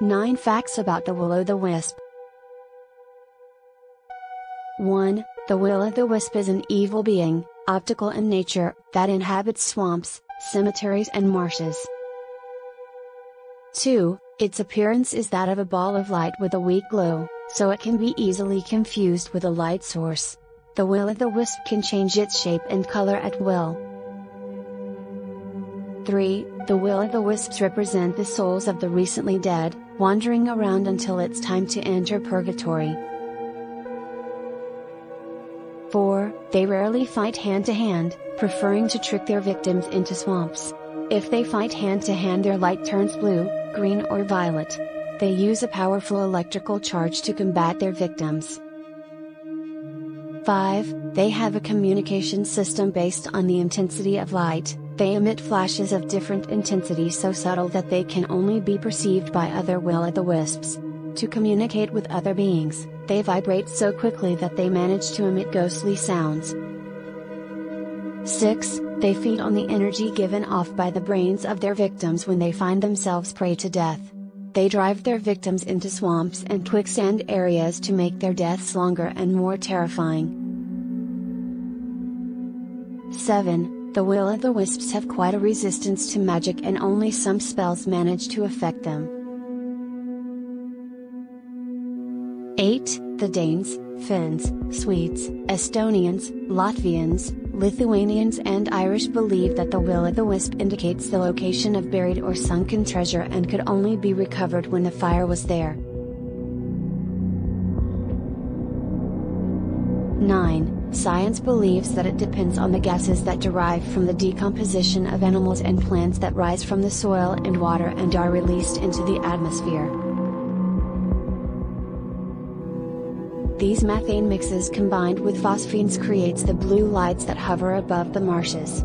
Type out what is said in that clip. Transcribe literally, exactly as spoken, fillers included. nine Facts About the Will-o'-the-Wisp. one. The Will-o'-the-Wisp is an evil being, optical in nature, that inhabits swamps, cemeteries and marshes. two. Its appearance is that of a ball of light with a weak glow, so it can be easily confused with a light source. The Will-o'-the-Wisp can change its shape and color at will. three. The Will-o'-the-Wisps represent the souls of the recently dead, wandering around until it's time to enter purgatory. four. They rarely fight hand-to-hand, preferring to trick their victims into swamps. If they fight hand-to-hand, their light turns blue, green or violet. They use a powerful electrical charge to combat their victims. five. They have a communication system based on the intensity of light. They emit flashes of different intensity so subtle that they can only be perceived by other will-o'-the-wisps. To communicate with other beings, they vibrate so quickly that they manage to emit ghostly sounds. six. They feed on the energy given off by the brains of their victims when they find themselves prey to death. They drive their victims into swamps and quicksand areas to make their deaths longer and more terrifying. seven. The will-o'-the-wisps have quite a resistance to magic, and only some spells manage to affect them. eight. The Danes, Finns, Swedes, Estonians, Latvians, Lithuanians and Irish believe that the will-o'-the-wisp indicates the location of buried or sunken treasure and could only be recovered when the fire was there. nine. Science believes that it depends on the gases that derive from the decomposition of animals and plants that rise from the soil and water and are released into the atmosphere. These methane mixes combined with phosphines creates the blue lights that hover above the marshes.